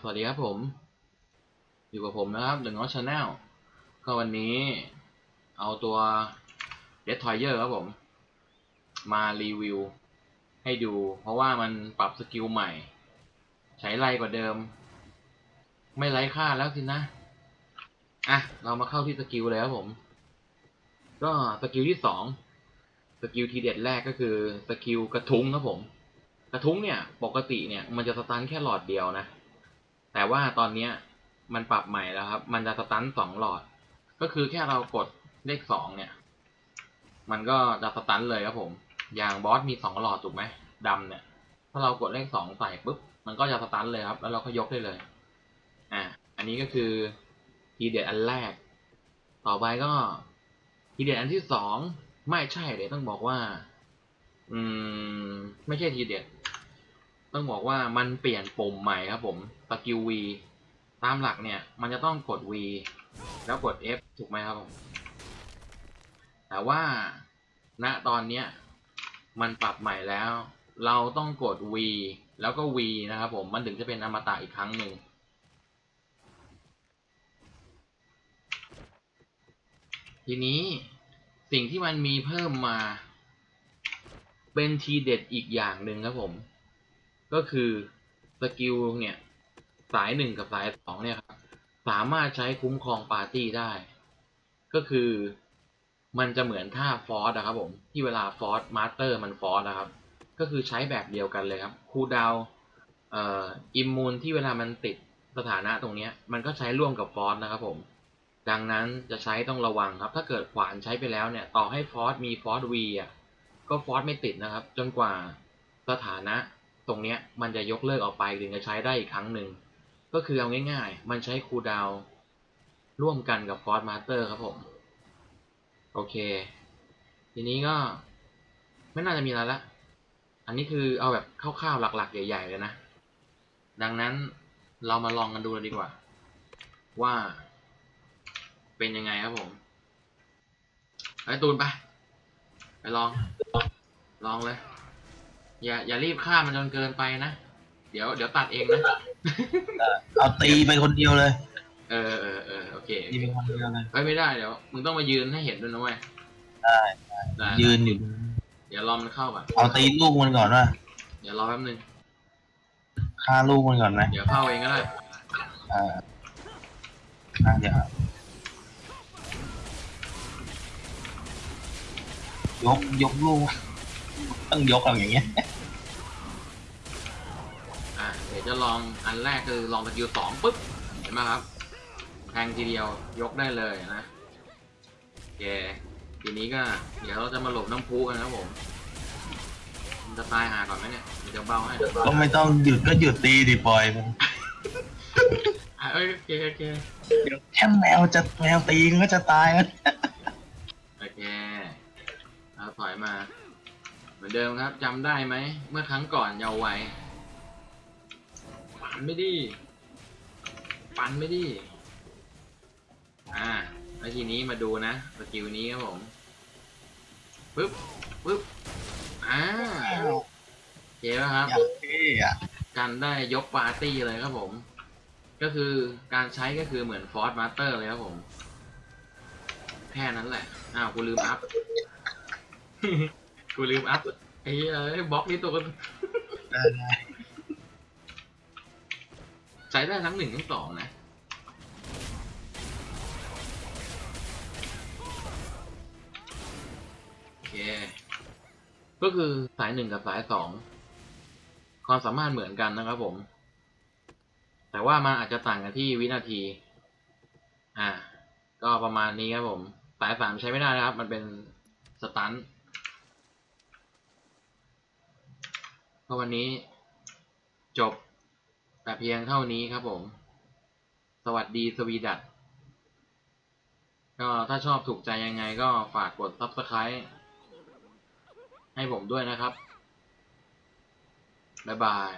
สวัสดีครับผมอยู่กับผมนะครับDESTROYER Channel ก็วันนี้เอาตัว DESTROYER ครับผมมารีวิวให้ดูเพราะว่ามันปรับสกิลใหม่ใช้ไล่กว่าเดิมไม่ไร้ค่าแล้วสินะเรามาเข้าที่สกิลเลยครับผมก็สกิลที่2สกิลทีเด็ดแรกก็คือสกิลกระทุ้งครับผมกระทุ้งเนี่ยปกติเนี่ยมันจะสตันแค่หลอดเดียวนะแต่ว่าตอนนี้มันปรับใหม่แล้วครับมันจะสตัน2หลอดก็คือแค่เรากดเลข2เนี่ยมันก็จะสตันเลยครับผมอย่างบอสมี2หลอดถูกไหมดำเนี่ยถ้าเรากดเลข2ใส่ปุ๊บมันก็จะสตันเลยครับแล้วเราก็ยกได้เลยอันนี้ก็คือทีเด็ดอันแรกต่อไปก็ทีเด็ดอันที่2ไม่ใช่เดี๋ยวต้องบอกว่าไม่ใช่ทีเด็ดต้องบอกว่ามันเปลี่ยนปุ่มใหม่ครับผมสกิล V ตามหลักเนี่ยมันจะต้องกด V แล้วกด F ถูกไหมครับผมแต่ว่าณตอนนี้มันปรับใหม่แล้วเราต้องกด V แล้วก็ V นะครับผมมันถึงจะเป็นอมตะอีกครั้งหนึ่งทีนี้สิ่งที่มันมีเพิ่มมาเป็นทีเด็ดอีกอย่างหนึ่งครับผมก็คือสกิลเนี่ยสาย1กับสาย2เนี่ยครับสามารถใช้คุ้มครองปาร์ตี้ได้ก็คือมันจะเหมือนท่าฟอร์สนะครับผมที่เวลาฟอร์สมาสเตอร์มันฟอร์สนะครับก็คือใช้แบบเดียวกันเลยครับคูลดาวน์อิมมูนที่เวลามันติดสถานะตรงนี้มันก็ใช้ร่วมกับฟอร์สนะครับผมดังนั้นจะใช้ต้องระวังครับถ้าเกิดขวานใช้ไปแล้วเนี่ยต่อให้ฟอร์สมีฟอร์ส V ก็ฟอร์สไม่ติดนะครับจนกว่าสถานะตรงนี้มันจะยกเลิกออกไปถึงจะใช้ได้อีกครั้งหนึ่งก็คือเอาง่ายๆมันใช้คูลดาวน์ร่วมกันกับฟอร์สมาสเตอร์ครับผมโอเคทีนี้ก็ไม่น่าจะมีอะไรละอันนี้คือเอาแบบคร่าวๆหลักๆใหญ่ๆเลยนะดังนั้นเรามาลองกันดูเลยดีกว่าว่าเป็นยังไงครับผมไอ้ตูนไปลองเลยอย่ารีบฆ่ามันจนเกินไปนะเดี๋ยวตัดเองนะเอาตีไปคนเดียวเลยเออโอเคตีไปคนเดียวเลยไม่ได้เดี๋ยวมึงต้องมายืนให้เห็นด้วยนะเว้ยได้ยืนอยู่เดี๋ยวรอมันเข้าก่อนเอาตีลูกมันก่อนนะเดี๋ยวรอแป๊บนึงฆ่าลูกมันก่อนไหมเดี๋ยวเข้าเองก็ได้เดี๋ยวยกลูกต้องยกอะไรอย่างเงี้ยเดี๋ยวจะลองอันแรกคือลองสกิล2ปุ๊บเห็นไหมครับแทงทีเดียวยกได้เลยนะแกทีนี้ก็เดี๋ยวเราจะมาหลบน้ำพุกันนะผมมันจะตายหาก่อนไหมเนี่ยเดี๋ยวเบาให้ก็ไม่ต้องหยุดก็หยุดตีดิปล่อยมันโอเคเดี๋ยวแค่แมวตีก็จะตายแล้วโอเคถอยมาเหมือนเดิมครับจำได้ไหมเมื่อครั้งก่อนเยาว์วัยปันไม่ดีแล้วทีนี้มาดูนะสกิลนี้ครับผมปึ๊บเจ๋งครับการได้ยกปาร์ตี้เลยครับผมก็คือการใช้ก็คือเหมือนฟอร์สมาสเตอร์เลยครับผมแค่นั้นแหละกูลืมอัพไอ้บล็อกนี้ตัวกันใช้ได้ทั้ง1ทั้ง2นะโอเคก็คือสาย1กับสาย2ความสามารถเหมือนกันนะครับผมแต่ว่ามันอาจจะต่างกันที่วินาทีก็ประมาณนี้ครับผมสาย3ใช้ไม่ได้นะครับมันเป็นสตันก็วันนี้จบแต่เพียงเท่านี้ครับผมสวัสดีสวีดัตก็ถ้าชอบถูกใจยังไงก็ฝากกด Subscribe ให้ผมด้วยนะครับบ๊ายบาย